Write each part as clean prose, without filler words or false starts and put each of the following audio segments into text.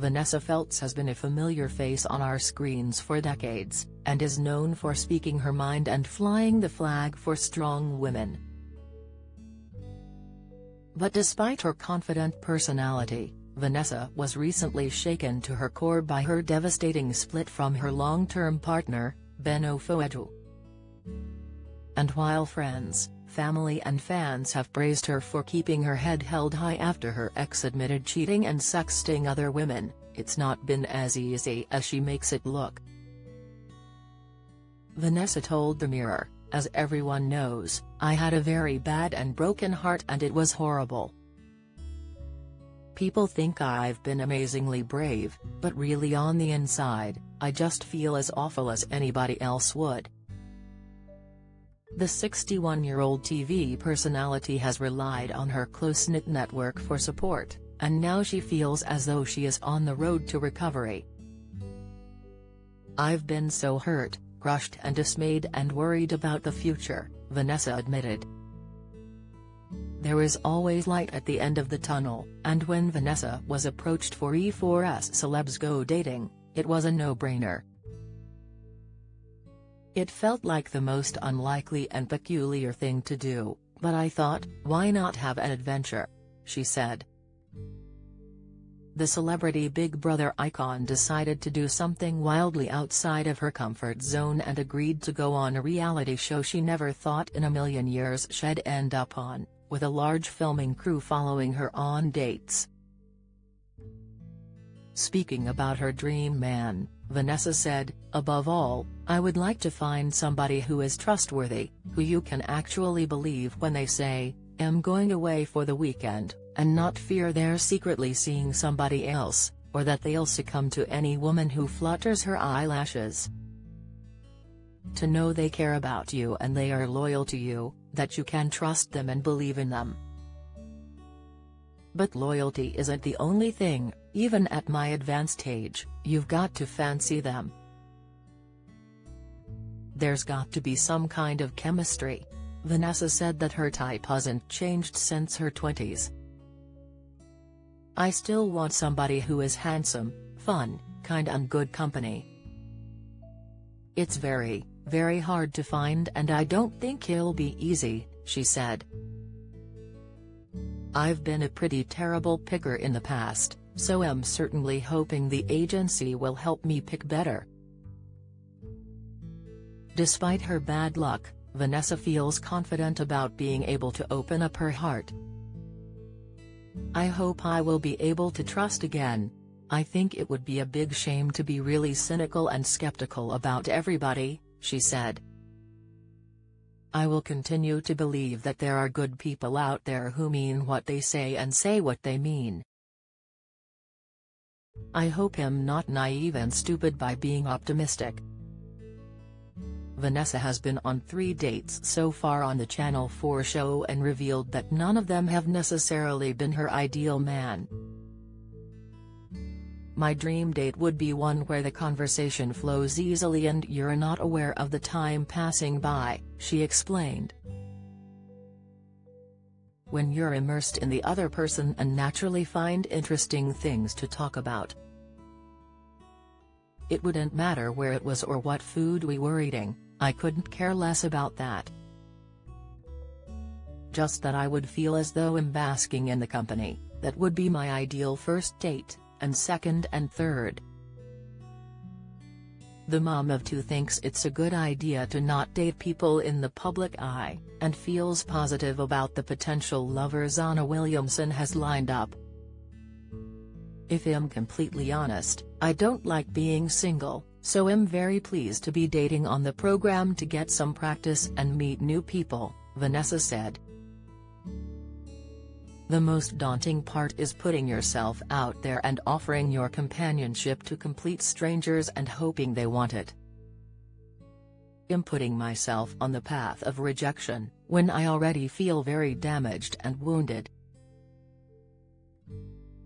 Vanessa Feltz has been a familiar face on our screens for decades, and is known for speaking her mind and flying the flag for strong women. But despite her confident personality, Vanessa was recently shaken to her core by her devastating split from her long-term partner, Ben Ofoedu. And while friends, family and fans have praised her for keeping her head held high after her ex admitted cheating and sexting other women, it's not been as easy as she makes it look. Vanessa told The Mirror, "As everyone knows, I had a very bad and broken heart and it was horrible. People think I've been amazingly brave, but really on the inside, I just feel as awful as anybody else would." The 61-year-old TV personality has relied on her close-knit network for support, and now she feels as though she is on the road to recovery. "I've been so hurt, crushed and dismayed and worried about the future," Vanessa admitted. There is always light at the end of the tunnel, and when Vanessa was approached for E4's Celebs Go Dating, it was a no-brainer. "It felt like the most unlikely and peculiar thing to do, but I thought, why not have an adventure?" she said. The celebrity Big Brother icon decided to do something wildly outside of her comfort zone and agreed to go on a reality show she never thought in a million years she'd end up on, with a large filming crew following her on dates. Speaking about her dream man, Vanessa said, "Above all, I would like to find somebody who is trustworthy, who you can actually believe when they say, 'I'm going away for the weekend,' and not fear they're secretly seeing somebody else, or that they'll succumb to any woman who flutters her eyelashes. To know they care about you and they are loyal to you, that you can trust them and believe in them." "But loyalty isn't the only thing. Even at my advanced age, you've got to fancy them. There's got to be some kind of chemistry." Vanessa said that her type hasn't changed since her 20s. "I still want somebody who is handsome, fun, kind and good company. It's very, very hard to find and I don't think it'll be easy," she said. "I've been a pretty terrible picker in the past, so I'm certainly hoping the agency will help me pick better." Despite her bad luck, Vanessa feels confident about being able to open up her heart. "I hope I will be able to trust again. I think it would be a big shame to be really cynical and skeptical about everybody," she said. "I will continue to believe that there are good people out there who mean what they say and say what they mean. I hope I'm not naive and stupid by being optimistic." Vanessa has been on 3 dates so far on the Channel 4 show and revealed that none of them have necessarily been her ideal man. "My dream date would be one where the conversation flows easily and you're not aware of the time passing by," she explained. "When you're immersed in the other person and naturally find interesting things to talk about. It wouldn't matter where it was or what food we were eating, I couldn't care less about that. Just that I would feel as though I'm basking in the company, that would be my ideal first date, and second and third." The mom of 2 thinks it's a good idea to not date people in the public eye, and feels positive about the potential lovers Anna Williamson has lined up. "If I'm completely honest, I don't like being single, so I'm very pleased to be dating on the program to get some practice and meet new people," Vanessa said. "The most daunting part is putting yourself out there and offering your companionship to complete strangers and hoping they want it. I'm putting myself on the path of rejection, when I already feel very damaged and wounded."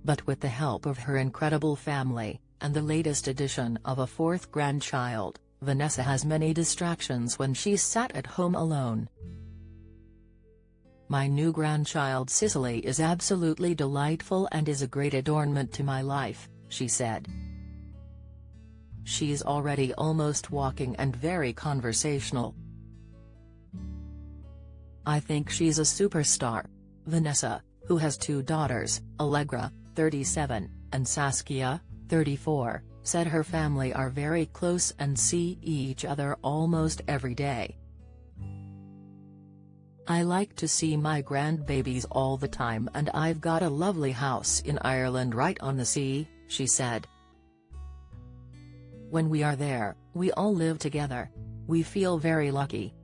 But with the help of her incredible family, and the latest addition of a 4th grandchild, Vanessa has many distractions when she's sat at home alone. "My new grandchild Sicily is absolutely delightful and is a great adornment to my life," she said. She's already almost walking and very conversational. I think she's a superstar. Vanessa, who has two daughters, Allegra, 37, and Saskia, 34, said her family are very close and see each other almost every day. I like to see my grandbabies all the time, and I've got a lovely house in Ireland right on the sea, she said. When we are there, we all live together. We feel very lucky.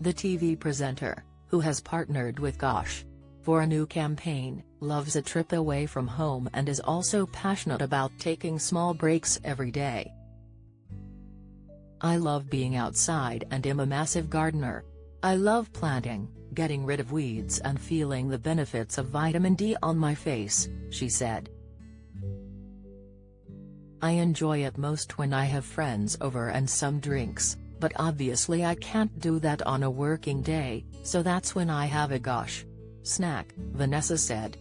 The TV presenter, who has partnered with Gosh for a new campaign, loves a trip away from home and is also passionate about taking small breaks every day. I love being outside and am a massive gardener. I love planting, getting rid of weeds and feeling the benefits of vitamin D on my face, she said. I enjoy it most when I have friends over and some drinks, but obviously I can't do that on a working day, so that's when I have a Gosh snack, Vanessa said.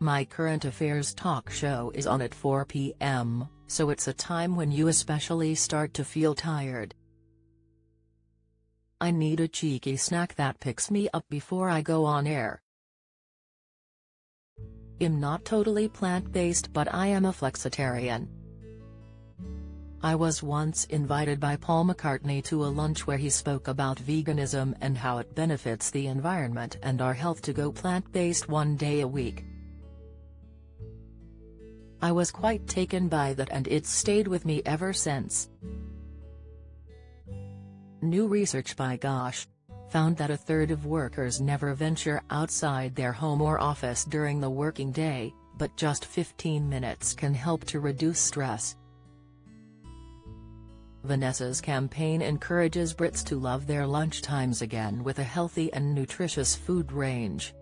My current affairs talk show is on at 4 p.m., so it's a time when you especially start to feel tired. I need a cheeky snack that picks me up before I go on air. I'm not totally plant-based, but I am a flexitarian. I was once invited by Paul McCartney to a lunch where he spoke about veganism and how it benefits the environment and our health to go plant-based one day a week. I was quite taken by that, and it's stayed with me ever since. New research by Gosh found that a third of workers never venture outside their home or office during the working day, but just 15 minutes can help to reduce stress. Vanessa's campaign encourages Brits to love their lunchtimes again with a healthy and nutritious food range.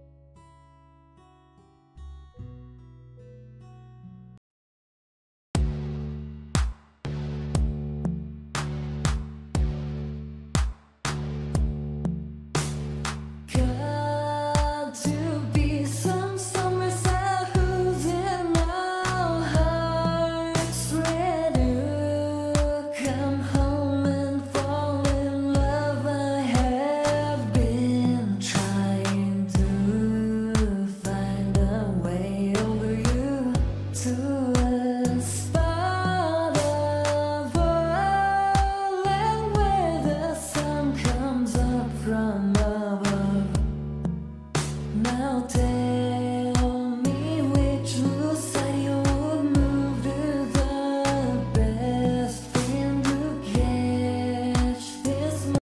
From above.